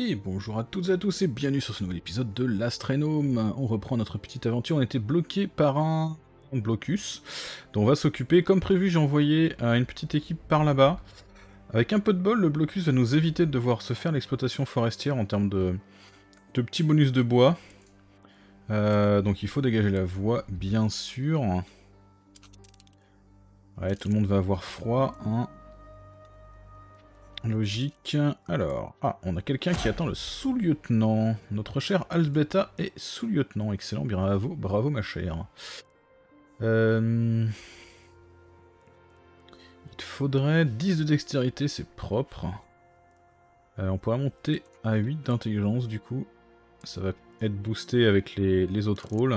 Et bonjour à toutes et à tous et bienvenue sur ce nouvel épisode de l'Astrénome. On reprend notre petite aventure, on était bloqué par un blocus, dont on va s'occuper. Comme prévu, j'ai envoyé une petite équipe par là-bas. Avec un peu de bol, le blocus va nous éviter de devoir se faire l'exploitation forestière en termes de petits bonus de bois. Donc il faut dégager la voie, bien sûr. Ouais, tout le monde va avoir froid, hein. Logique. Alors, ah, on a quelqu'un qui attend le sous-lieutenant. Notre chère Alžběta est sous-lieutenant. Excellent, bravo, bravo ma chère. Il te faudrait 10 de dextérité, c'est propre. On pourrait monter à 8 d'intelligence du coup. Ça va être boosté avec les autres rôles.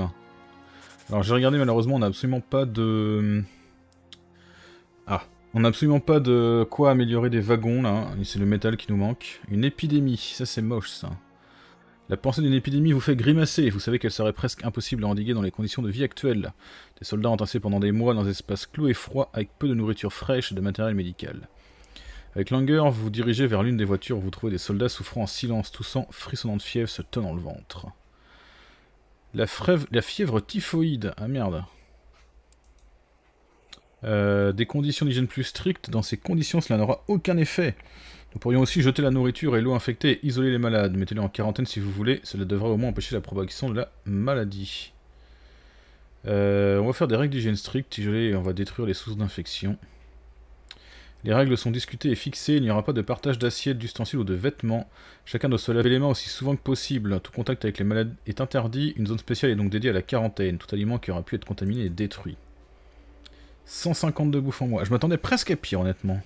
Alors j'ai regardé, malheureusement on n'a absolument pas de... Ah, on n'a absolument pas de quoi améliorer des wagons là, c'est le métal qui nous manque. Une épidémie, ça c'est moche ça. La pensée d'une épidémie vous fait grimacer, vous savez qu'elle serait presque impossible à endiguer dans les conditions de vie actuelles. Des soldats entassés pendant des mois dans des espaces clos et froids avec peu de nourriture fraîche et de matériel médical. Avec langueur, vous vous dirigez vers l'une des voitures où vous trouvez des soldats souffrant en silence, toussant, frissonnant de fièvre, se tenant le ventre. La fièvre typhoïde, ah merde. Des conditions d'hygiène plus strictes, dans ces conditions cela n'aura aucun effet. Nous pourrions aussi jeter la nourriture et l'eau infectée et isoler les malades. Mettez-les en quarantaine si vous voulez, cela devrait au moins empêcher la propagation de la maladie. On va faire des règles d'hygiène strictes, isoler et on va détruire les sources d'infection. Les règles sont discutées et fixées, il n'y aura pas de partage d'assiettes, d'ustensiles ou de vêtements. Chacun doit se laver les mains aussi souvent que possible. Tout contact avec les malades est interdit, une zone spéciale est donc dédiée à la quarantaine. Tout aliment qui aura pu être contaminé est détruit. 152 bouffes en moins. Je m'attendais presque à pire, honnêtement.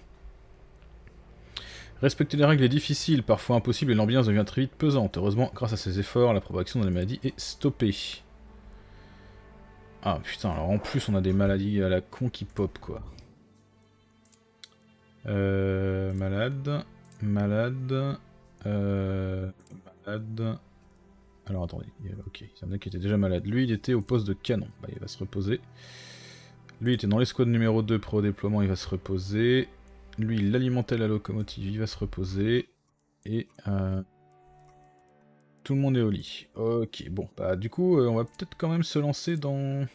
Respecter les règles est difficile, parfois impossible, et l'ambiance devient très vite pesante. Heureusement, grâce à ces efforts, la propagation de la maladie est stoppée. Ah putain, alors en plus on a des maladies à la con qui pop, quoi. Malade... Alors attendez, ok, c'est un mec qui était déjà malade. Lui, il était au poste de canon. Bah, il va se reposer. Lui, il était dans l'escouade numéro 2 pour au déploiement, il va se reposer. Lui, il alimentait la locomotive, il va se reposer. Et tout le monde est au lit. Ok, bon, bah du coup, on va peut-être quand même se lancer dans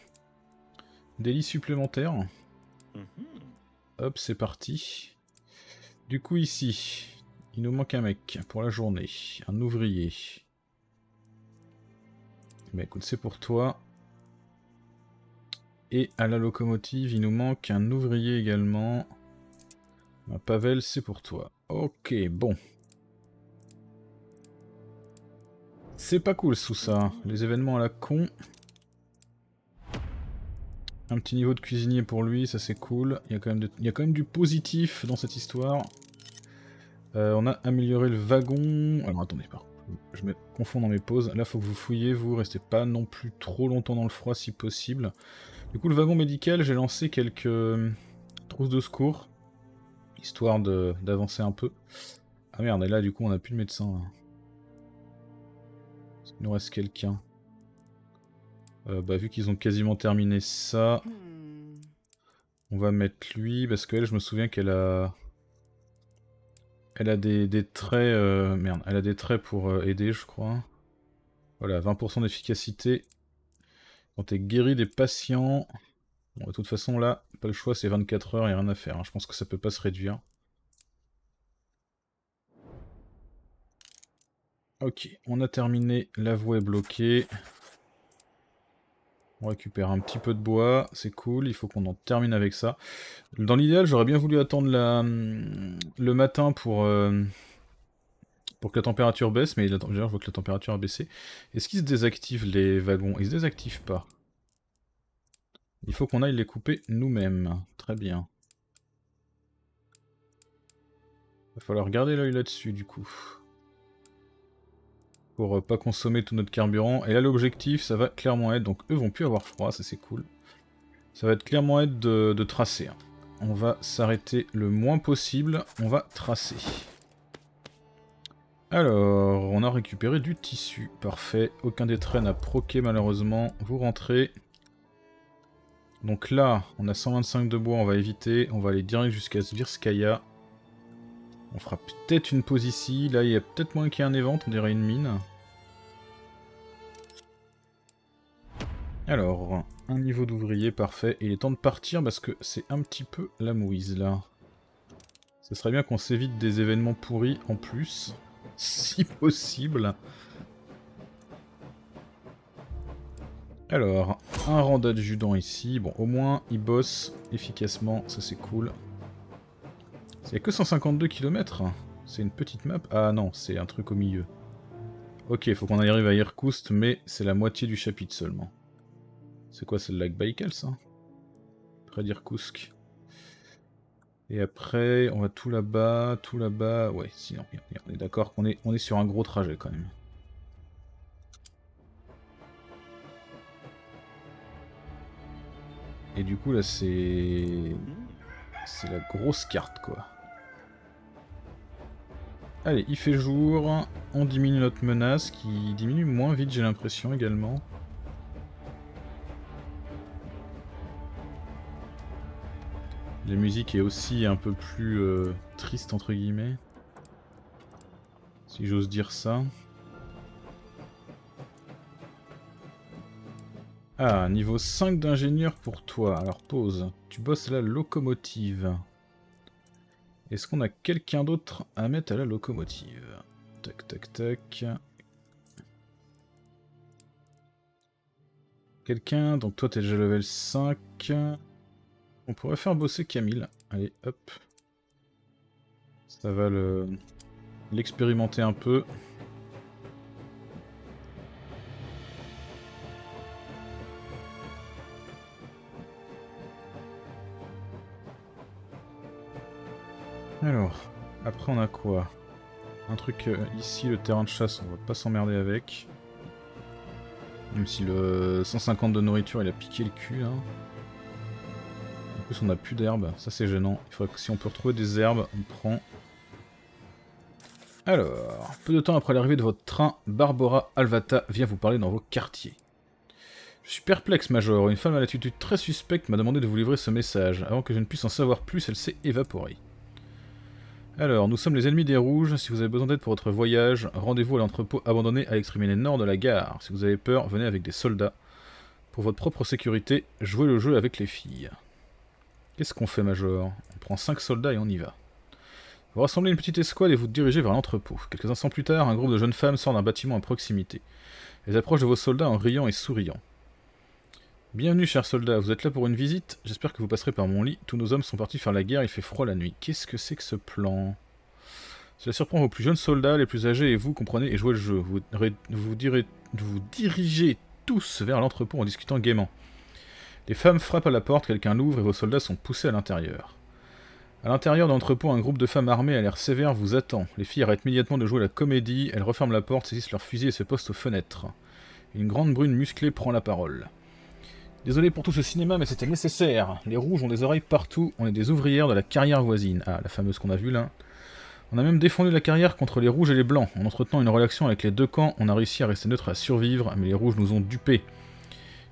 des lits supplémentaires. Hop, c'est parti. Du coup, ici, il nous manque un mec pour la journée, un ouvrier. Bah écoute, c'est pour toi. Et à la locomotive, il nous manque un ouvrier également. Un Pavel, c'est pour toi. Ok, bon. C'est pas cool sous ça. Les événements à la con. Un petit niveau de cuisinier pour lui, ça c'est cool. Il y a quand même, il y a quand même du positif dans cette histoire. On a amélioré le wagon. Alors attendez, pardon. Je me confonds dans mes pauses. Là, faut que vous fouillez, vous restez pas non plus trop longtemps dans le froid si possible. Du coup, le wagon médical, j'ai lancé quelques trousses de secours, histoire d'avancer un peu. Ah merde, et là, du coup, on n'a plus de médecin. Là. Il nous reste quelqu'un. Bah, vu qu'ils ont quasiment terminé ça, on va mettre lui, parce qu'elle, je me souviens qu'elle a... Elle a des traits... Merde, elle a des traits pour aider, je crois. Voilà, 20% d'efficacité. Quand t'es guéri des patients... Bon, de toute façon, là, pas le choix, c'est 24 heures, il n'y a rien à faire. Hein. Je pense que ça peut pas se réduire. Ok, on a terminé, la voie est bloquée. On récupère un petit peu de bois, c'est cool, il faut qu'on en termine avec ça. Dans l'idéal, j'aurais bien voulu attendre le matin pour que la température baisse, mais d'ailleurs je vois que la température a baissé. Est-ce qu'ils se désactivent les wagons? Ils se désactivent pas. Il faut qu'on aille les couper nous-mêmes. Très bien. Il va falloir garder l'œil là-dessus du coup. Pour pas consommer tout notre carburant. Et là l'objectif ça va clairement être, donc eux vont plus avoir froid, ça c'est cool. Ça va clairement être de tracer. Hein. On va s'arrêter le moins possible, on va tracer. Alors, on a récupéré du tissu, parfait. Aucun des traits n'a proqué malheureusement, vous rentrez. Donc là, on a 125 de bois, on va éviter, on va aller direct jusqu'à Zvirskaya. On fera peut-être une pause ici. Là, il y a peut-être moins qu'il y ait un event, on dirait une mine. Alors, un niveau d'ouvrier, parfait. Et il est temps de partir parce que c'est un petit peu la mouise, là. Ce serait bien qu'on s'évite des événements pourris en plus, si possible. Alors, un rang d'adjudant ici. Bon, au moins, il bosse efficacement, ça c'est cool. Il n'y a que 152 km. C'est une petite map. Ah non, c'est un truc au milieu. Ok, il faut qu'on arrive à Irkoutsk, mais c'est la moitié du chapitre seulement. C'est quoi, c'est le lac Baikal, ça? Près d'Irkoutsk. Et après, on va tout là-bas... Ouais, sinon, on est d'accord qu'on est sur un gros trajet, quand même. Et du coup, là, c'est... C'est la grosse carte, quoi. Allez, il fait jour, on diminue notre menace, qui diminue moins vite, j'ai l'impression, également. La musique est aussi un peu plus triste, entre guillemets. Si j'ose dire ça. Ah, niveau 5 d'ingénieur pour toi. Alors, pause. Tu bosses à la locomotive. Est-ce qu'on a quelqu'un d'autre à mettre à la locomotive? Tac, tac, tac. Quelqu'un, donc toi t'es déjà level 5. On pourrait faire bosser Camille. Allez, hop. Ça va l'expérimenter un peu. Alors, après on a quoi? Un truc ici, le terrain de chasse, on va pas s'emmerder avec. Même si le 150 de nourriture, il a piqué le cul. Hein. En plus on a plus d'herbe, ça c'est gênant. Il faudrait que si on peut retrouver des herbes, on prend. Alors, peu de temps après l'arrivée de votre train, Barbora Alvátová vient vous parler dans vos quartiers. Je suis perplexe, Major. Une femme à l'attitude très suspecte m'a demandé de vous livrer ce message. Avant que je ne puisse en savoir plus, elle s'est évaporée. Alors, nous sommes les ennemis des rouges, si vous avez besoin d'aide pour votre voyage, rendez-vous à l'entrepôt abandonné à l'extrémité nord de la gare. Si vous avez peur, venez avec des soldats. Pour votre propre sécurité, jouez le jeu avec les filles. Qu'est-ce qu'on fait, Major? On prend 5 soldats et on y va. Vous rassemblez une petite escouade et vous dirigez vers l'entrepôt. Quelques instants plus tard, un groupe de jeunes femmes sort d'un bâtiment à proximité. Elles approchent de vos soldats en riant et souriant. Bienvenue, chers soldats, vous êtes là pour une visite? J'espère que vous passerez par mon lit. Tous nos hommes sont partis faire la guerre, il fait froid la nuit. Qu'est-ce que c'est que ce plan? Cela surprend vos plus jeunes soldats, les plus âgés et vous, comprenez et jouez le jeu. Vous dirigez tous vers l'entrepôt en discutant gaiement. Les femmes frappent à la porte, quelqu'un l'ouvre et vos soldats sont poussés à l'intérieur. À l'intérieur de l'entrepôt, un groupe de femmes armées à l'air sévère vous attend. Les filles arrêtent immédiatement de jouer la comédie, elles referment la porte, saisissent leurs fusils et se postent aux fenêtres. Une grande brune musclée prend la parole. Désolé pour tout ce cinéma, mais c'était nécessaire. Les rouges ont des oreilles partout, on est des ouvrières de la carrière voisine. Ah, la fameuse qu'on a vue là. On a même défendu la carrière contre les rouges et les blancs. En entretenant une relation avec les deux camps, on a réussi à rester neutre et à survivre, mais les rouges nous ont dupés.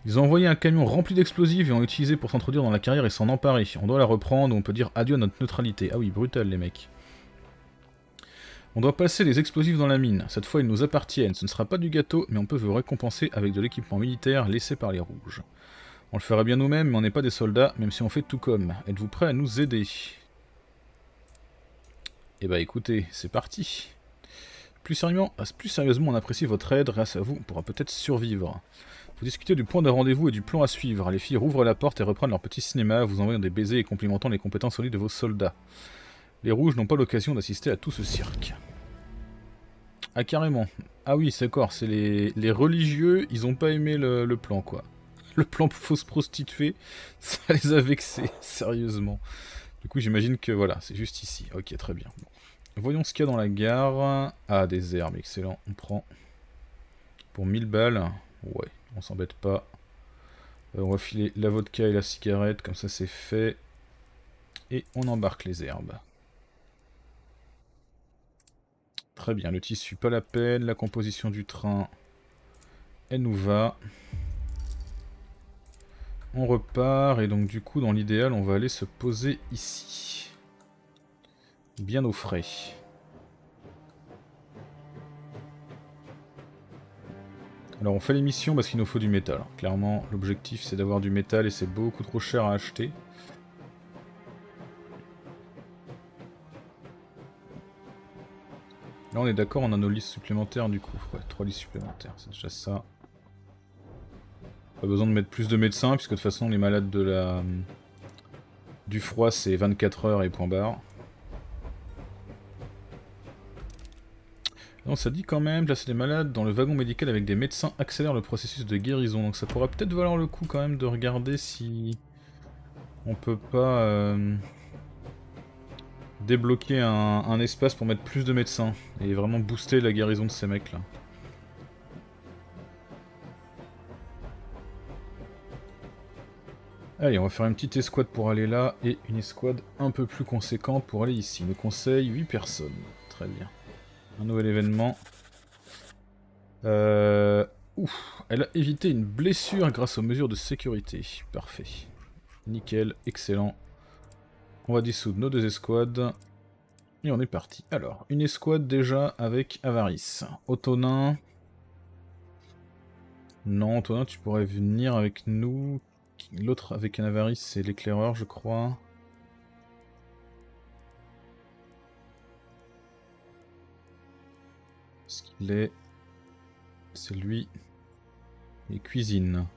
Ils ont envoyé un camion rempli d'explosifs et ont utilisé pour s'introduire dans la carrière et s'en emparer. On doit la reprendre, on peut dire adieu à notre neutralité. Ah oui, brutal les mecs. On doit passer les explosifs dans la mine. Cette fois, ils nous appartiennent. Ce ne sera pas du gâteau, mais on peut vous récompenser avec de l'équipement militaire laissé par les rouges. On le ferait bien nous-mêmes, mais on n'est pas des soldats, même si on fait tout comme. Êtes-vous prêts à nous aider? Eh bah écoutez, c'est parti. Plus sérieusement, on apprécie votre aide, grâce à vous, on pourra peut-être survivre. Vous discutez du point de rendez-vous et du plan à suivre. Les filles rouvrent la porte et reprennent leur petit cinéma, vous envoyant des baisers et complimentant les compétences solides de vos soldats. Les rouges n'ont pas l'occasion d'assister à tout ce cirque. Ah carrément. Ah oui, d'accord, c'est les religieux, ils ont pas aimé le plan, quoi. Le plan pour fausse prostituée, ça les a vexés, sérieusement. Du coup, j'imagine que voilà, c'est juste ici. Ok, très bien. Bon. Voyons ce qu'il y a dans la gare. Ah, des herbes, excellent. On prend pour 1000 balles. Ouais, on s'embête pas. On va filer la vodka et la cigarette, comme ça c'est fait. Et on embarque les herbes. Très bien, le tissu, pas la peine. La composition du train, elle nous va. On repart, et donc du coup, dans l'idéal, on va aller se poser ici. bien au frais. Alors on fait les missions parce qu'il nous faut du métal. Clairement l'objectif c'est d'avoir du métal et c'est beaucoup trop cher à acheter. Là on est d'accord, on a nos listes supplémentaires du coup. Ouais, 3 listes supplémentaires, c'est déjà ça. Pas besoin de mettre plus de médecins puisque de toute façon les malades de la... du froid c'est 24 heures et point barre. Non, ça dit quand même, placer les malades dans le wagon médical avec des médecins accélère le processus de guérison. Donc ça pourrait peut-être valoir le coup quand même de regarder si on peut pas débloquer un espace pour mettre plus de médecins et vraiment booster la guérison de ces mecs là. Allez, on va faire une petite escouade pour aller là et une escouade un peu plus conséquente pour aller ici. Nos conseils, 8 personnes. Très bien. Un nouvel événement. Ouf, elle a évité une blessure grâce aux mesures de sécurité. Parfait. Nickel, excellent. On va dissoudre nos deux escouades. Et on est parti. Alors, une escouade déjà avec Avarice. Autonin. Non, Autonin, tu pourrais venir avec nous. L'autre avec un Avarice, c'est l'éclaireur, je crois. Ce qu'il est, c'est lui. Il cuisine.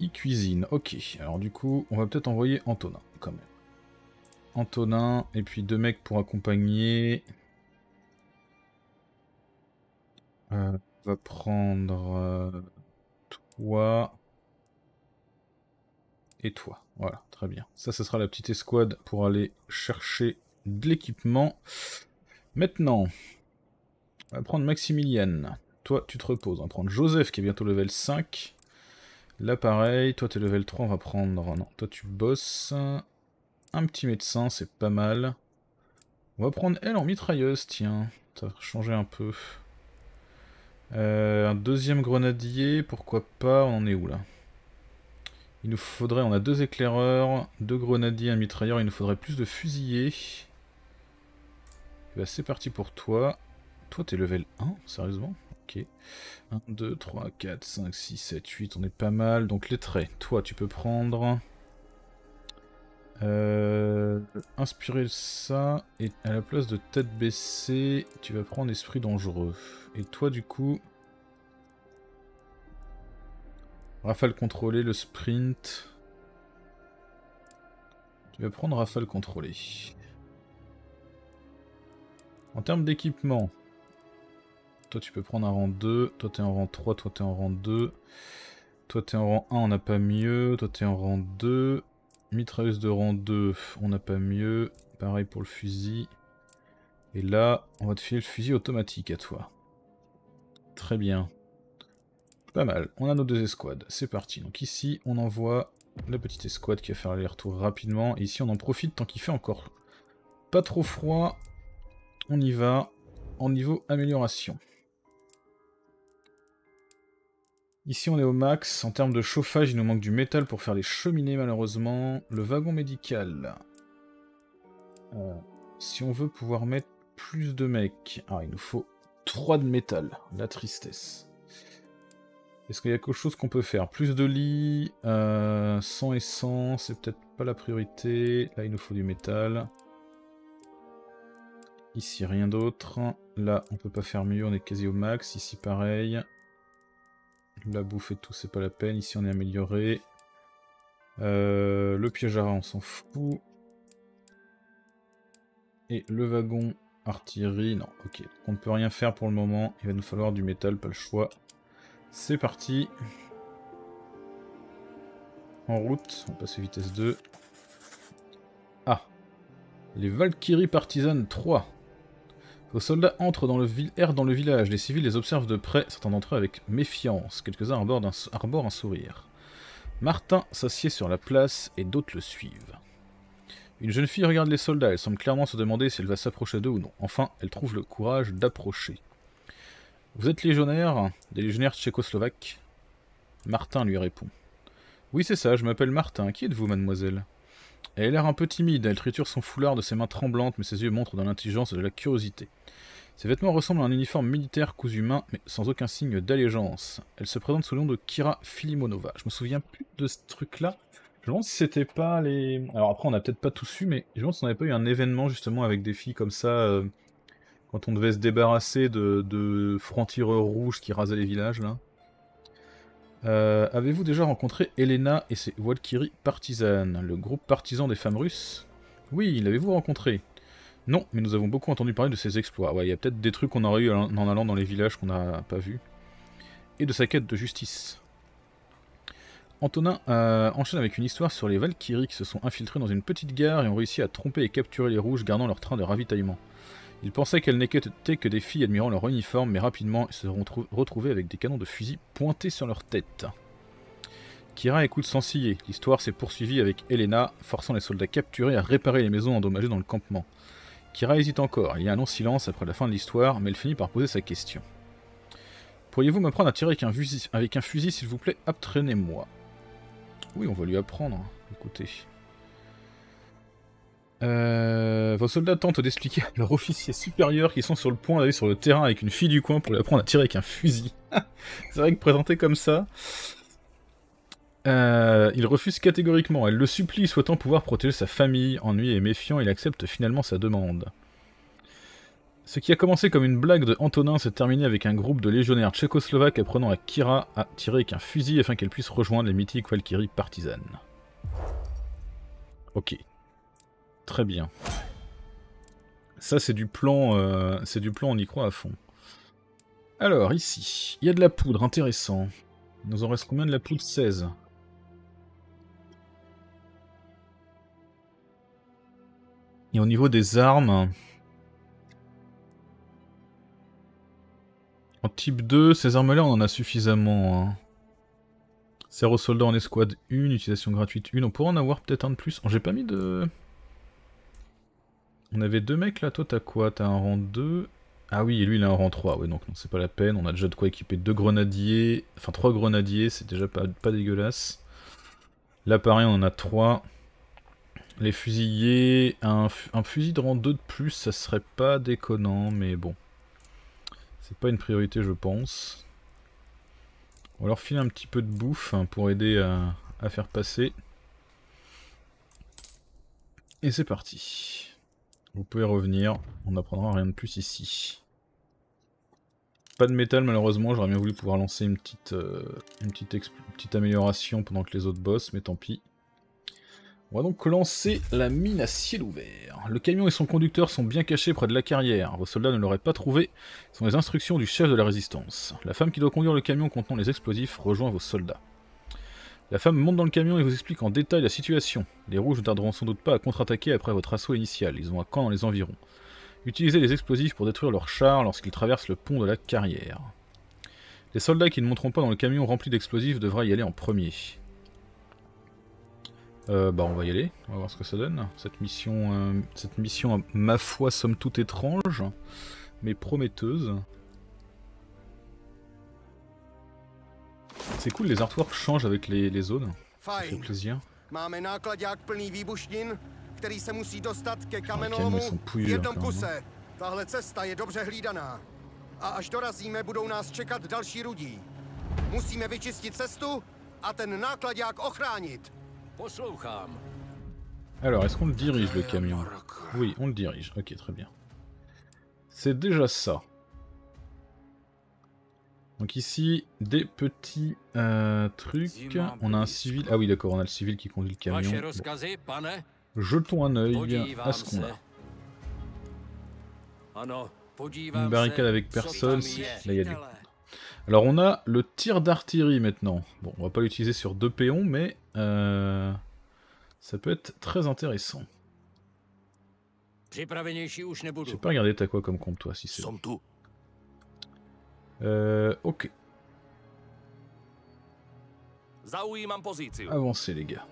Il cuisine, ok. Alors du coup, on va peut-être envoyer Antonin, quand même. Antonin, et puis deux mecs pour accompagner. On va prendre toi. Et toi, voilà, très bien. Ça, ce sera la petite escouade pour aller chercher de l'équipement. Maintenant... on va prendre Maximilian. Toi, tu te reposes. On va prendre Joseph qui est bientôt level 5. Là, pareil. Toi, t'es level 3. On va prendre... non, toi, tu bosses. Un petit médecin, c'est pas mal. On va prendre elle en mitrailleuse, tiens. Ça va changer un peu. Un deuxième grenadier, pourquoi pas. On en est où, là? Il nous faudrait... on a deux éclaireurs, deux grenadiers, un mitrailleur. Il nous faudrait plus de fusillés. Et bah, c'est parti pour toi. Toi t'es level 1, sérieusement? Ok. 1, 2, 3, 4, 5, 6, 7, 8, on est pas mal. Donc les traits, toi tu peux prendre... inspirer ça, et à la place de tête baissée, tu vas prendre esprit dangereux. Et toi du coup... rafale contrôlée, le sprint... tu vas prendre rafale contrôlée. En termes d'équipement, toi tu peux prendre un rang 2, toi t'es en rang 3, toi t'es en rang 2, toi t'es en rang 1, on n'a pas mieux, toi t'es en rang 2, mitrailleuse de rang 2, on n'a pas mieux, pareil pour le fusil, et là on va te filer le fusil automatique à toi. Très bien, pas mal, on a nos deux escouades, c'est parti, donc ici on envoie la petite escouade qui va faire l'aller-retour rapidement, et ici on en profite tant qu'il fait encore pas trop froid. On y va, en niveau amélioration. Ici on est au max, en termes de chauffage il nous manque du métal pour faire les cheminées malheureusement. Le wagon médical. Si on veut pouvoir mettre plus de mecs... ah, il nous faut 3 de métal, la tristesse. Est-ce qu'il y a quelque chose qu'on peut faire? Plus de lits, 100 et 100, c'est peut-être pas la priorité. Là il nous faut du métal. Ici rien d'autre, là on peut pas faire mieux, on est quasi au max, ici pareil. La bouffe et tout c'est pas la peine, ici on est amélioré. Le piège à rats on s'en fout. Et le wagon artillerie, non ok, on ne peut rien faire pour le moment, il va nous falloir du métal, pas le choix. C'est parti. En route, on passe à vitesse 2. Ah, les Valkyries Partisanes 3. Vos soldats entrent dans le village, les civils les observent de près, certains d'entre eux avec méfiance, quelques-uns arborent un sourire. Martin s'assied sur la place et d'autres le suivent. Une jeune fille regarde les soldats, elle semble clairement se demander si elle va s'approcher d'eux ou non. Enfin, elle trouve le courage d'approcher. Vous êtes légionnaire, des légionnaires tchécoslovaques? Martin lui répond. Oui c'est ça, je m'appelle Martin, qui êtes-vous mademoiselle? Elle a l'air un peu timide, elle triture son foulard de ses mains tremblantes, mais ses yeux montrent de l'intelligence et de la curiosité. Ses vêtements ressemblent à un uniforme militaire cousu main, mais sans aucun signe d'allégeance. Elle se présente sous le nom de Kira Filimonova. Je me souviens plus de ce truc-là. Je me demande si c'était pas les... Alors après, on n'a peut-être pas tout su, mais je me demande si on n'avait pas eu un événement justement avec des filles comme ça, quand on devait se débarrasser de francs-tireurs rouges qui rasaient les villages, là. Avez-vous déjà rencontré Elena et ses Valkyries Partisanes, le groupe partisan des femmes russes? Oui, l'avez-vous rencontré? Non, mais nous avons beaucoup entendu parler de ses exploits. Ouais, il y a peut-être des trucs qu'on aurait eu en allant dans les villages qu'on n'a pas vus. Et de sa quête de justice. Antonin enchaîne avec une histoire sur les Valkyries qui se sont infiltrées dans une petite gare et ont réussi à tromper et capturer les rouges gardant leur train de ravitaillement. Ils pensaient qu'elles n'étaient que des filles admirant leur uniforme, mais rapidement ils se sont retrouvés avec des canons de fusil pointés sur leur tête. Kira écoute sans ciller. L'histoire s'est poursuivie avec Elena, forçant les soldats capturés à réparer les maisons endommagées dans le campement. Kira hésite encore, il y a un long silence après la fin de l'histoire, mais elle finit par poser sa question. Pourriez-vous m'apprendre à tirer avec un fusil s'il vous plaît? Apprenez-moi. Oui, on va lui apprendre, écoutez. Vos soldats tentent d'expliquer à leurs officiers supérieurs qu'ils sont sur le point d'aller sur le terrain avec une fille du coin pour lui apprendre à tirer avec un fusil. C'est vrai que présenté comme ça... il refuse catégoriquement. Elle le supplie, souhaitant pouvoir protéger sa famille. Ennuyé et méfiant, il accepte finalement sa demande. Ce qui a commencé comme une blague de Antonin s'est terminé avec un groupe de légionnaires tchécoslovaques apprenant à Kira à tirer avec un fusil afin qu'elle puisse rejoindre les mythiques Valkyries partisanes. Ok. Très bien. Ça c'est du plan, on y croit à fond. Alors ici, il y a de la poudre, intéressant. Nous en reste combien de la poudre? 16. Et au niveau des armes... En type 2, ces armes-là on en a suffisamment. Hein. Serre aux soldats en escouade 1, utilisation gratuite 1. On pourrait en avoir peut-être un de plus. Oh, j'ai pas mis de... On avait deux mecs là, toi t'as quoi? T'as un rang 2. Ah oui, et lui il a un rang 3, ouais, donc non, c'est pas la peine, on a déjà de quoi équiper 2 grenadiers, enfin 3 grenadiers, c'est déjà pas dégueulasse. Là pareil, on en a 3. Les fusiliers, un fusil de rang 2 de plus, ça serait pas déconnant, mais bon. C'est pas une priorité je pense. On va leur filer un petit peu de bouffe hein, pour aider à faire passer. Et c'est parti. Vous pouvez revenir, on n'apprendra rien de plus ici. Pas de métal malheureusement, j'aurais bien voulu pouvoir lancer une petite amélioration pendant que les autres bossent, mais tant pis. On va donc lancer la mine à ciel ouvert. Le camion et son conducteur sont bien cachés près de la carrière. Vos soldats ne l'auraient pas trouvé, ce sont les instructions du chef de la résistance. La femme qui doit conduire le camion contenant les explosifs rejoint vos soldats. La femme monte dans le camion et vous explique en détail la situation. Les rouges ne tarderont sans doute pas à contre-attaquer après votre assaut initial, ils ont un camp dans les environs. Utilisez les explosifs pour détruire leurs chars lorsqu'ils traversent le pont de la carrière. Les soldats qui ne monteront pas dans le camion rempli d'explosifs devraient y aller en premier. On va y aller, on va voir ce que ça donne. Cette mission ma foi, somme toute étrange, mais prometteuse. C'est cool, les artworks changent avec les zones. Ça fait plaisir. Ils sont pouillés, carrément. Alors, est-ce qu'on le dirige, le camion? Oui, on le dirige. Ok, très bien. C'est déjà ça. Donc ici, des petits trucs, on a un civil, ah oui d'accord, on a le civil qui conduit le camion, bon. Jetons un œil à ce qu'on a. Une barricade avec personne, là il y a du... Alors on a le tir d'artillerie maintenant, bon on va pas l'utiliser sur 2 péons mais ça peut être très intéressant. Je sais pas regarder t'as quoi comme compte toi si c'est... Ok. Avancez les gars.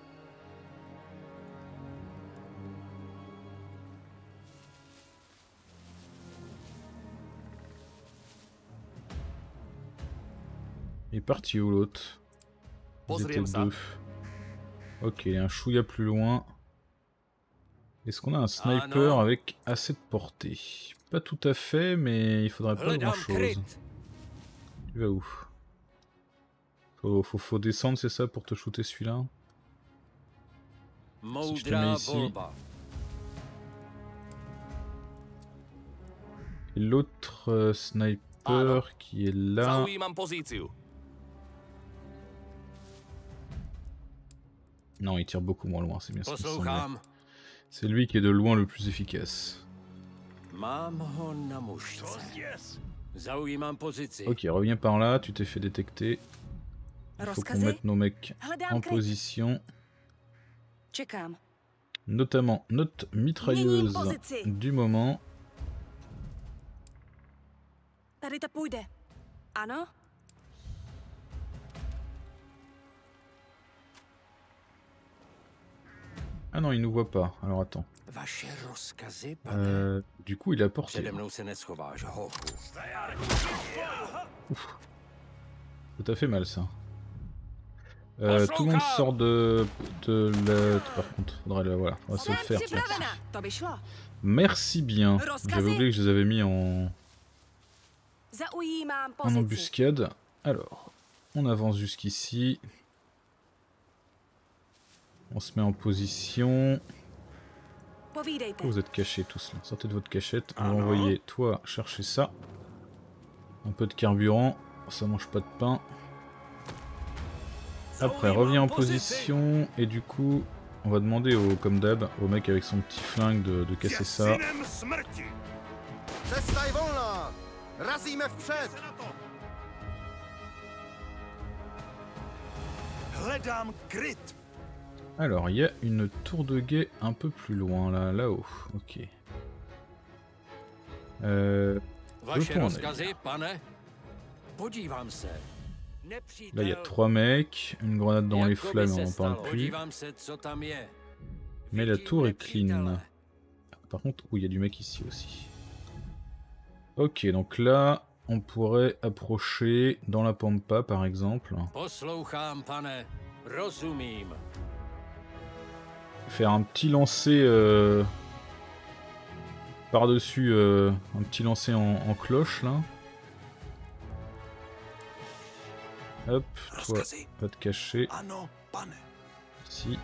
Il est parti où l'autre? Ils étaient deux. Ok, il y a un chouïa plus loin. Est-ce qu'on a un sniper avec assez de portée? Pas tout à fait, mais il faudrait pas grand-chose. Il va où? Faut descendre, c'est ça, pour te shooter celui-là? Si je te mets ici. Et l'autre sniper qui est là... Non, il tire beaucoup moins loin, c'est bien ça. C'est lui qui est de loin le plus efficace. Ok, reviens par là, tu t'es fait détecter. Il faut qu'on mette nos mecs en position. Notamment notre mitrailleuse du moment. Ah non, il nous voit pas, alors attends. Du coup, il a porté. Ouf. Ça t'a fait mal ça. Tout le monde sort de la... Par contre, faudrait le... Voilà, on va se le faire. Merci. Merci bien. J'avais oublié que je les avais mis en... En embuscade. Alors, on avance jusqu'ici. On se met en position. Pourquoi vous êtes cachés tous là? Sortez de votre cachette. On va envoyer toi chercher ça. Un peu de carburant. Ça mange pas de pain. Après, reviens en position. Et du coup, on va demander au, comme d'hab, au mec avec son petit flingue de casser ça. Alors, il y a une tour de guet un peu plus loin, là-haut. Ok. Là, il y a 3 mecs, une grenade dans les flammes, on en parle plus. Mais la tour est clean. Par contre, il y a du mec ici aussi. Ok, donc là, on pourrait approcher dans la pampa, par exemple. Faire un petit lancer par-dessus, un petit lancer en cloche, là. Hop, toi, pas de cacher. Si.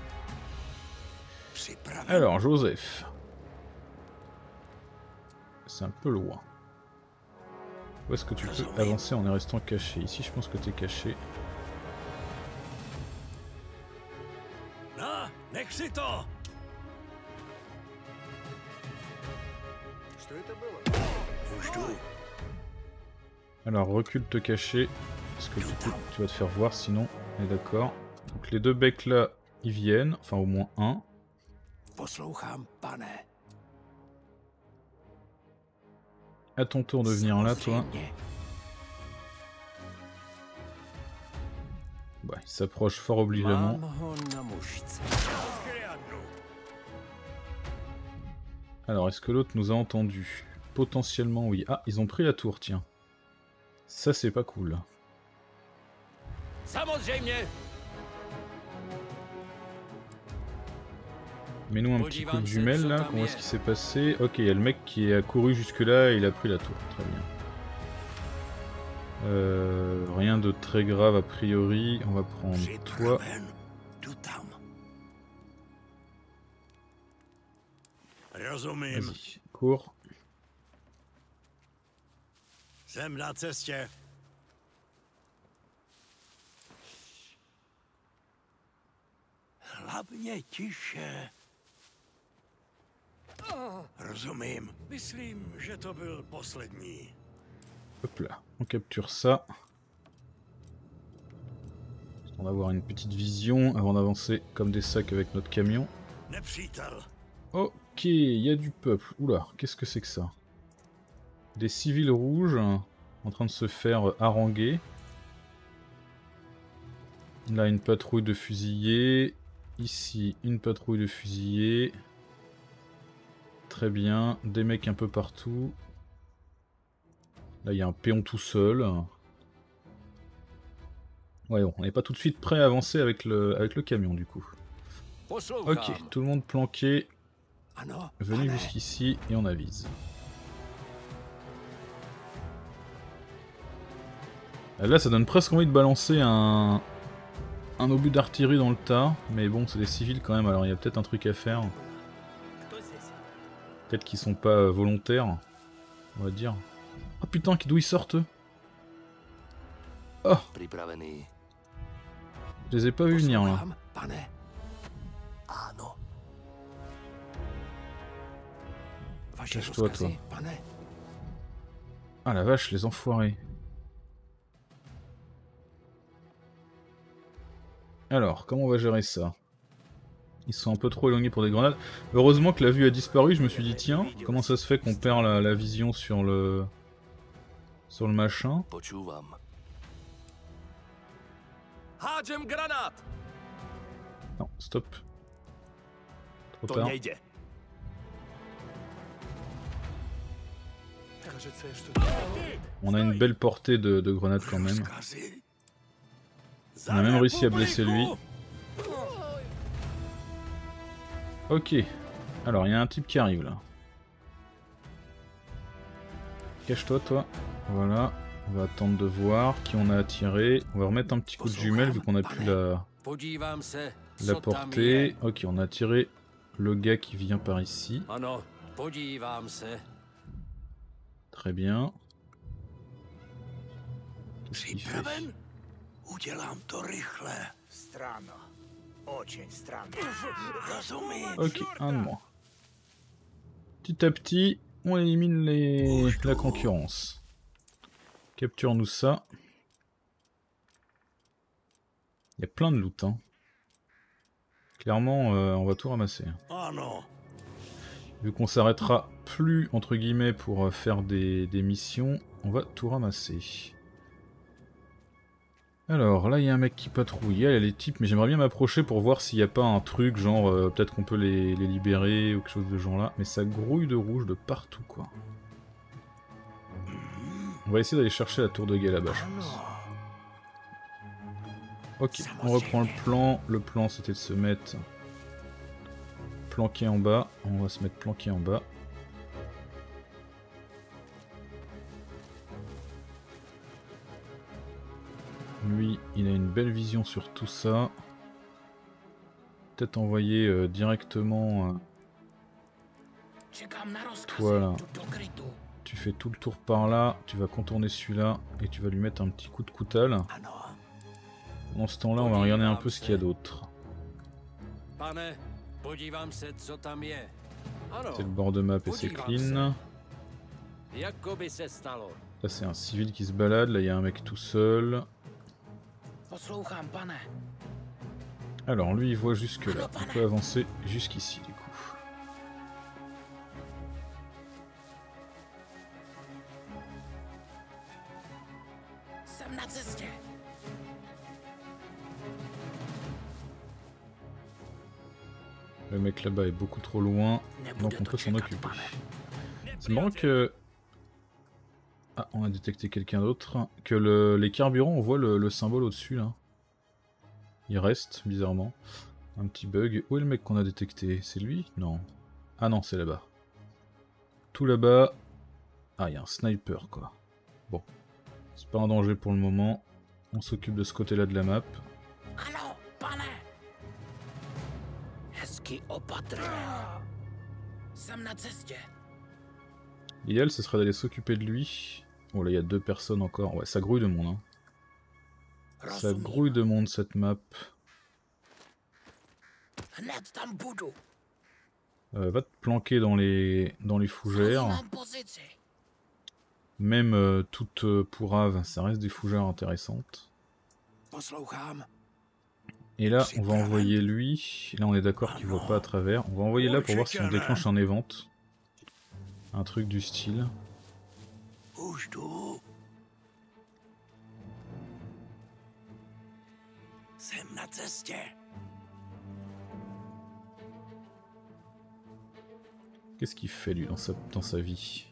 Alors, Joseph. C'est un peu loin. Où est-ce que tu peux avancer en restant caché? Ici, je pense que t'es caché. Alors, recule, te cacher. Parce que du coup, tu vas te faire voir, sinon, on est d'accord. Donc les deux becs là, ils viennent, enfin au moins un. À ton tour de venir là, toi. Ouais, il s'approche fort obligeamment. Alors, est-ce que l'autre nous a entendu? Potentiellement, oui. Ah, ils ont pris la tour, tiens. Ça, c'est pas cool. Mets-nous un petit coup de jumelle là, qu'on voit ce qui s'est passé. Ok, il y a le mec qui a couru jusque là et il a pris la tour, très bien. Rien de très grave a priori, on va prendre toi. Vas-y, cours. Hop là, on capture ça. On va avoir une petite vision avant d'avancer comme des sacs avec notre camion. Ok, il y a du peuple. Oula, qu'est-ce que c'est que ça? Des civils rouges en train de se faire haranguer. Là, une patrouille de fusillés. Ici, une patrouille de fusillés. Très bien. Des mecs un peu partout. Là, il y a un péon tout seul. Ouais, bon, on n'est pas tout de suite prêt à avancer avec le camion, du coup. Ok, tout le monde planqué. Venez jusqu'ici et on avise. Là, ça donne presque envie de balancer un obus d'artillerie dans le tas, mais bon, c'est des civils quand même, alors il y a peut-être un truc à faire. Peut-être qu'ils sont pas volontaires, on va dire. Ah putain, d'où ils sortent eux? Oh! Je les ai pas vus venir là. Cache-toi, toi. Ah la vache, les enfoirés. Alors, comment on va gérer ça? Ils sont un peu trop éloignés pour des grenades. Heureusement que la vue a disparu, je me suis dit tiens, comment ça se fait qu'on perd la vision sur le machin? Non, stop. Trop tard. On a une belle portée de grenades quand même. On a même réussi à blesser lui. Ok. Alors, il y a un type qui arrive là. Cache-toi, toi. Voilà. On va attendre de voir qui on a attiré. On va remettre un petit coup de jumelle vu qu'on a plus la portée. Ok, on a attiré le gars qui vient par ici. Très bien. Qu'est-ce qu'il fait ? Ok, un de moins. Petit à petit, on élimine la concurrence. Capture-nous ça. Il y a plein de loot, hein. Clairement, on va tout ramasser. Vu qu'on s'arrêtera plus, entre guillemets, pour faire des missions, on va tout ramasser. Alors, là, il y a un mec qui patrouille, elle les types, mais j'aimerais bien m'approcher pour voir s'il n'y a pas un truc, genre, peut-être qu'on peut les libérer, ou quelque chose de genre là, mais ça grouille de rouge de partout, quoi. On va essayer d'aller chercher la tour de guet là-bas, je pense. Ok, on reprend le plan. Le plan, c'était de se mettre planqué en bas. On va se mettre planqué en bas. Lui, il a une belle vision sur tout ça. Peut-être envoyer directement... toi là. Tu fais tout le tour par là, tu vas contourner celui-là et tu vas lui mettre un petit coup de coutal. Pendant ce temps-là, on va regarder un peu ce qu'il y a d'autre. C'est le bord de map et c'est clean. Là c'est un civil qui se balade, là il y a un mec tout seul. Alors lui il voit jusque là, il peut avancer jusqu'ici du coup. Le mec là-bas est beaucoup trop loin, donc on peut s'en occuper. C'est marrant que... Ah, on a détecté quelqu'un d'autre. Que les carburants, on voit le symbole au-dessus, là. Il reste, bizarrement. Un petit bug. Où est le mec qu'on a détecté? C'est lui? Non. Ah non, c'est là-bas. Tout là-bas. Ah, il y a un sniper, quoi. Bon. C'est pas un danger pour le moment. On s'occupe de ce côté-là de la map. L'idéal, ce serait d'aller s'occuper de lui. Oh là, il y a deux personnes encore. Ouais, ça grouille de monde, hein. Ça grouille de monde, cette map. Va te planquer dans les fougères. Même toute pourrave, ça reste des fougères intéressantes. Et là, on va envoyer lui. Là, on est d'accord qu'il voit pas à travers. On va envoyer là pour voir si on déclenche un event. Un truc du style. Qu'est-ce qu'il fait lui dans sa vie?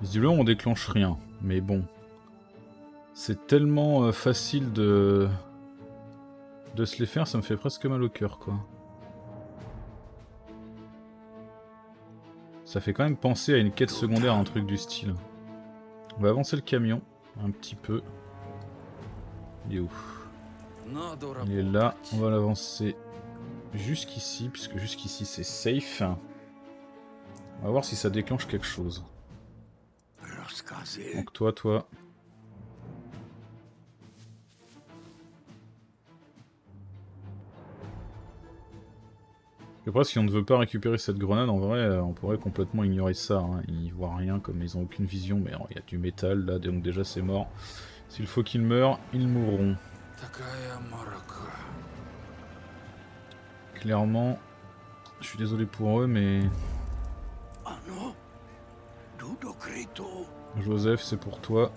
Visiblement, on déclenche rien. Mais bon. C'est tellement facile de se les faire, ça me fait presque mal au cœur, quoi. Ça fait quand même penser à une quête secondaire, un truc du style. On va avancer le camion, un petit peu. Il est où? Il est là, on va l'avancer jusqu'ici, puisque jusqu'ici c'est safe. On va voir si ça déclenche quelque chose. Donc toi... Je crois que si on ne veut pas récupérer cette grenade, en vrai, on pourrait complètement ignorer ça. Hein. Ils voient rien, comme ils n'ont aucune vision, mais il y a du métal là, donc déjà c'est mort. S'il faut qu'ils meurent, ils mourront. Clairement, je suis désolé pour eux, mais... Joseph, c'est pour toi.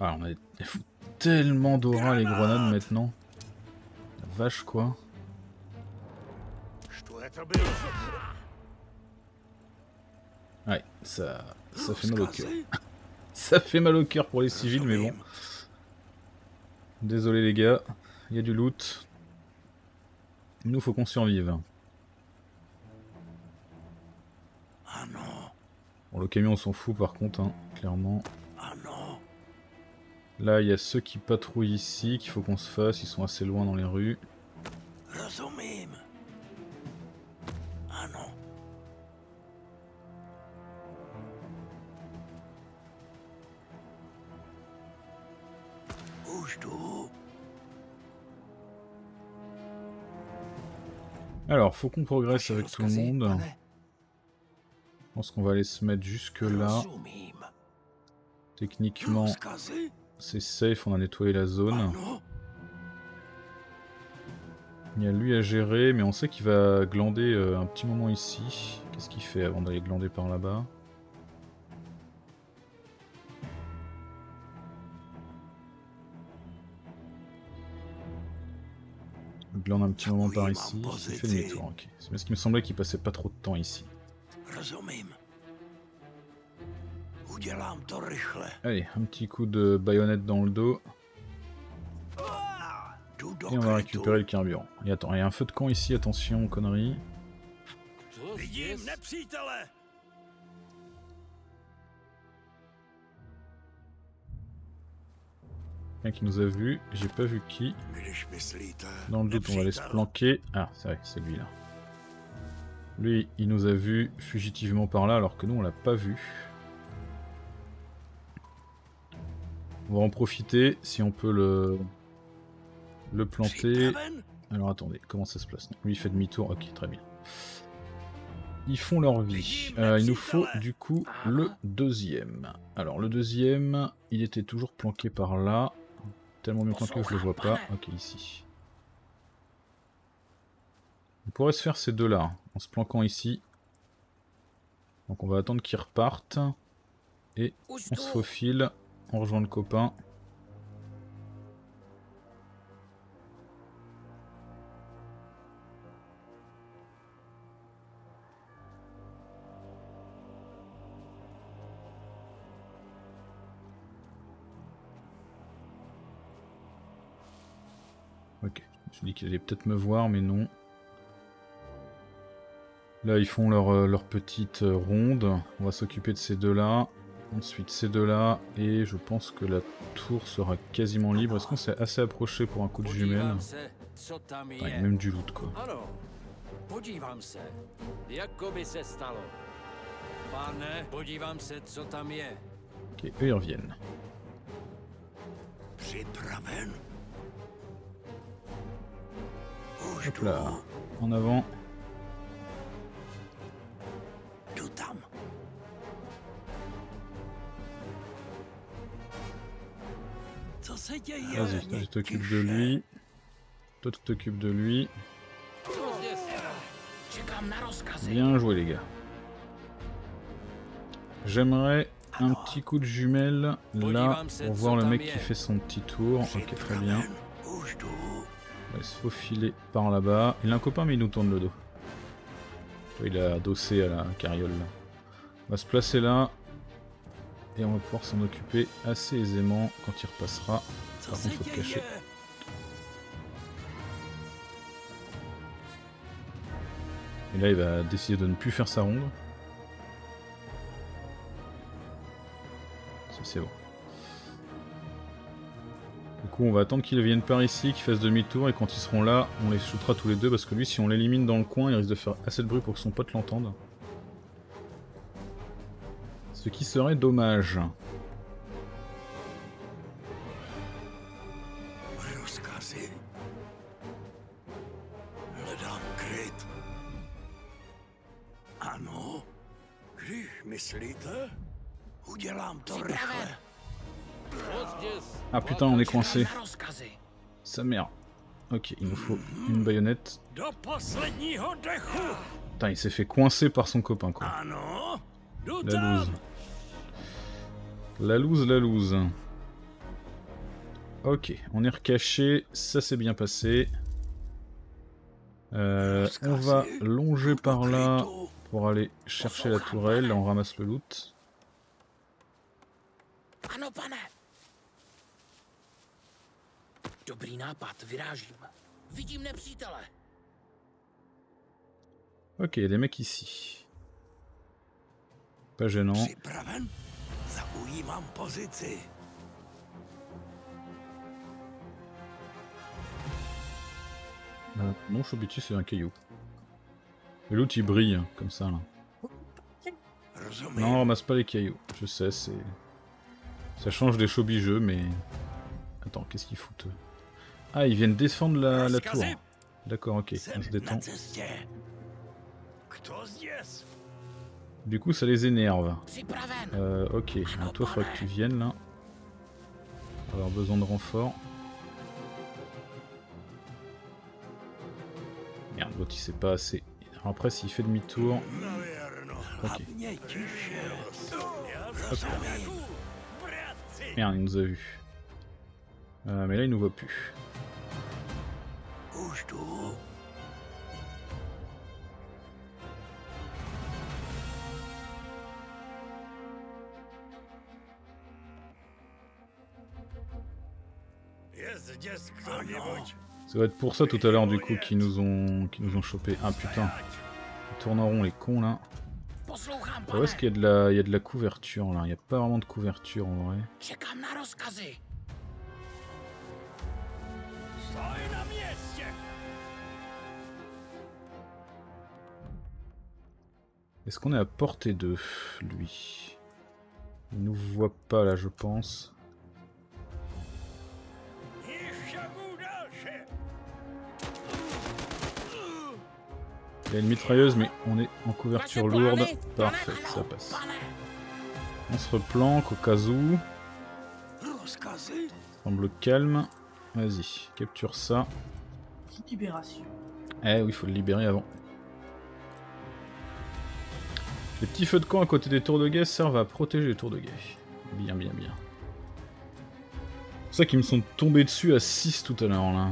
Ah, on a tellement d'aura les grenades maintenant. La vache, quoi. Ouais, ça fait mal au cœur. Ça fait mal au cœur pour les civils, mais bon. Désolé les gars, il y a du loot. Nous, faut qu'on survive. Bon, le camion, on s'en fout par contre, hein, clairement. Là, il y a ceux qui patrouillent ici, qu'il faut qu'on se fasse, ils sont assez loin dans les rues. Alors, faut qu'on progresse avec tout le monde. Je pense qu'on va aller se mettre jusque là. Techniquement... C'est safe, on a nettoyé la zone. Il y a lui à gérer, mais on sait qu'il va glander un petit moment ici. Qu'est-ce qu'il fait avant d'aller glander par là-bas? Il glande un petit moment par ici. Il fait demi-tour, ok. C'est parce qu'il me semblait qu'il passait pas trop de temps ici. Allez, un petit coup de baïonnette dans le dos. Et on va récupérer le carburant. Et attends, il y a un feu de camp ici, attention, conneries. Quelqu'un qui nous a vu, j'ai pas vu qui. Dans le doute, on va aller se planquer. Ah, c'est vrai, c'est lui là. Lui, il nous a vu fugitivement par là, alors que nous, on l'a pas vu. On va en profiter si on peut le planter. Alors attendez, comment ça se place? Lui il fait demi-tour, ok très bien. Ils font leur vie. Il nous faut du coup le deuxième. Alors le deuxième, il était toujours planqué par là. Tellement mieux planqué que je le vois pas. Ok ici. On pourrait se faire ces deux là, en se planquant ici. Donc on va attendre qu'ils repartent. Et on se faufile. On rejoint le copain. Ok, je me suis dit qu'il allait peut-être me voir, mais non. Là, ils font leur petite ronde. On va s'occuper de ces deux-là. Ensuite ces deux-là, et je pense que la tour sera quasiment libre. Est-ce qu'on s'est assez approché pour un coup de jumelle? Enfin, il y a même du loot, quoi. Ok, eux ils reviennent. Hop là, en avant. Vas-y, toi tu t'occupes de lui. Toi tu t'occupes de lui. Bien joué les gars. J'aimerais un petit coup de jumelle là pour voir le mec qui fait son petit tour. Ok, très bien. On va se faufiler par là-bas. Il a un copain mais il nous tourne le dos. Il a adossé à la carriole là. On va se placer là. Et on va pouvoir s'en occuper assez aisément quand il repassera. Par contre, faut te cacher. Et là, il va décider de ne plus faire sa ronde. Ça, c'est bon. Du coup, on va attendre qu'ils viennent par ici, qu'ils fassent demi-tour. Et quand ils seront là, on les shootera tous les deux. Parce que lui, si on l'élimine dans le coin, il risque de faire assez de bruit pour que son pote l'entende. Ce qui serait dommage. Ah putain, on est coincé. Sa mère. Ok, il nous faut une baïonnette. Putain, il s'est fait coincer par son copain quoi. La loose. La loose, la loose. Ok, on est recaché, ça s'est bien passé. On va longer par là pour aller chercher la tourelle. Là, on ramasse le loot. Ok, il y a des mecs ici. Pas gênant. Non, Chobuti, c'est un caillou. Et l'autre il brille, comme ça là. Non, on ramasse pas les cailloux. Je sais, c'est. Ça change des Chobijeux, mais. Attends, qu'est-ce qu'ils foutent eux? Ah, ils viennent descendre la tour. D'accord, ok, on se détend. Du coup, ça les énerve. Ok, alors toi, il faudrait que tu viennes là. On va avoir besoin de renfort. Merde, l'autre il sait pas assez. Alors après, s'il fait demi-tour. Ok. Hop. Merde, il nous a vus. Mais là, il nous voit plus. Ça va être pour ça tout à l'heure du coup qu'ils nous ont chopé. Ah putain, ils tournent en rond les cons là. Où est-ce qu'il y a de la couverture là? Il n'y a pas vraiment de couverture en vrai. Est-ce qu'on est à portée de lui? Il nous voit pas là je pense. Il y a une mitrailleuse, mais on est en couverture lourde. Parfait, ça passe. On se replanque au cas où. Semble calme. Vas-y, capture ça. Libération. Eh oui, il faut le libérer avant. Les petits feux de camp à côté des tours de guet servent à protéger les tours de guet. Bien, bien, bien. C'est ça qu'ils me sont tombés dessus à 6 tout à l'heure, là.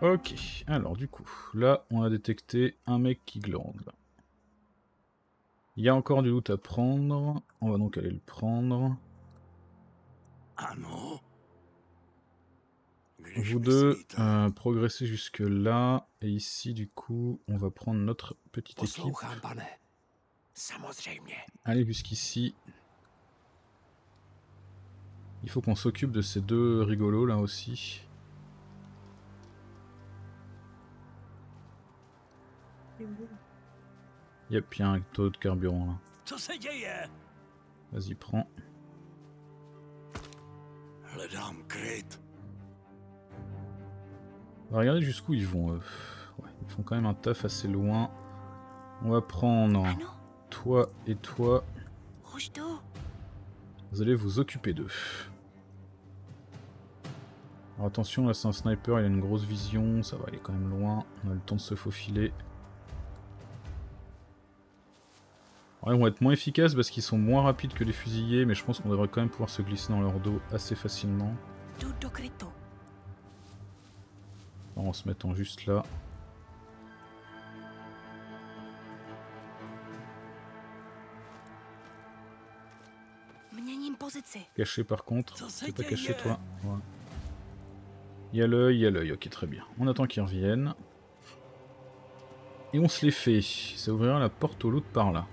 Ok, alors du coup, là on a détecté un mec qui glande. Il y a encore du loot à prendre, on va donc aller le prendre. Vous deux, progressez jusque là, et ici du coup, on va prendre notre petite équipe. Allez jusqu'ici. Il faut qu'on s'occupe de ces deux rigolos là aussi. Yep, y'a un taux de carburant là. Vas-y, prends. On va regarder jusqu'où ils vont. Ouais, ils font quand même un taf assez loin. On va prendre toi et toi. Vous allez vous occuper d'eux. Alors attention, là c'est un sniper, il a une grosse vision, ça va, il est quand même loin, on a le temps de se faufiler. Alors, ils vont être moins efficaces parce qu'ils sont moins rapides que les fusillés, mais je pense qu'on devrait quand même pouvoir se glisser dans leur dos assez facilement. En se mettant juste là. Caché par contre, c'est pas caché toi. Ouais. Il y a l'œil, ok très bien. On attend qu'ils reviennent. Et on se les fait. Ça ouvrira la porte au loot par là.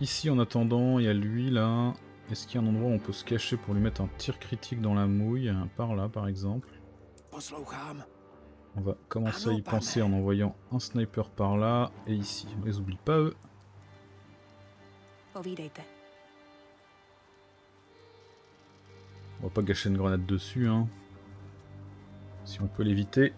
Ici en attendant, il y a lui là. Est-ce qu'il y a un endroit où on peut se cacher pour lui mettre un tir critique dans la mouille? Par là par exemple. On va commencer à y penser en envoyant un sniper par là et ici. On les oublie pas eux. On va pas gâcher une grenade dessus, hein. Si on peut l'éviter.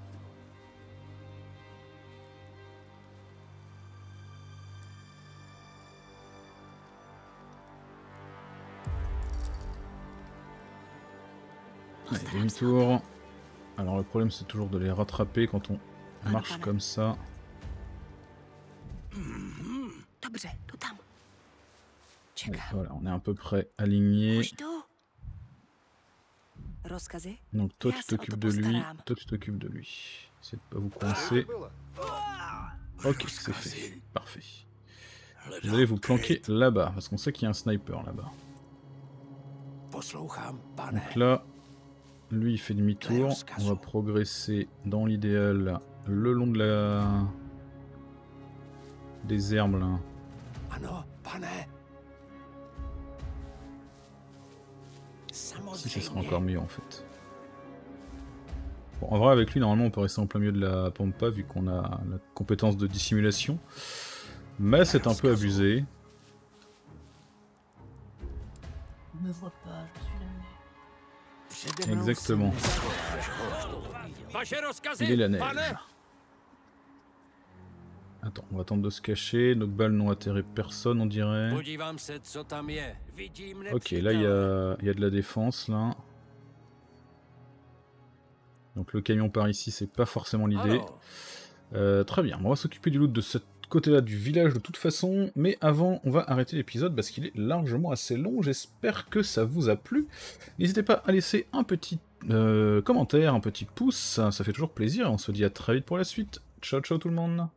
Allez, demi-tour. Alors le problème c'est toujours de les rattraper quand on marche comme ça. Donc, voilà, on est à peu près aligné. Donc toi tu t'occupes de lui, toi tu t'occupes de lui. Essayez de pas vous coincer. Ok, c'est fait, parfait. Vous allez vous planquer là-bas, parce qu'on sait qu'il y a un sniper là-bas. Donc là, lui il fait demi-tour, on va progresser dans l'idéal le long de la... des herbes là. Si ça sera encore mieux en fait. Bon, en vrai avec lui normalement on peut rester en plein milieu de la pampa vu qu'on a la compétence de dissimulation. Mais c'est un peu abusé. Me vois pas, je suis la neige. Exactement. Il est la neige. Attends, on va tenter de se cacher, nos balles n'ont atterré personne on dirait. Ok, là il y a de la défense là. Donc le camion par ici c'est pas forcément l'idée. Très bien, on va s'occuper du loot de ce côté là du village de toute façon. Mais avant on va arrêter l'épisode parce qu'il est largement assez long, j'espère que ça vous a plu. N'hésitez pas à laisser un petit commentaire, un petit pouce, ça fait toujours plaisir. On se dit à très vite pour la suite, ciao ciao tout le monde.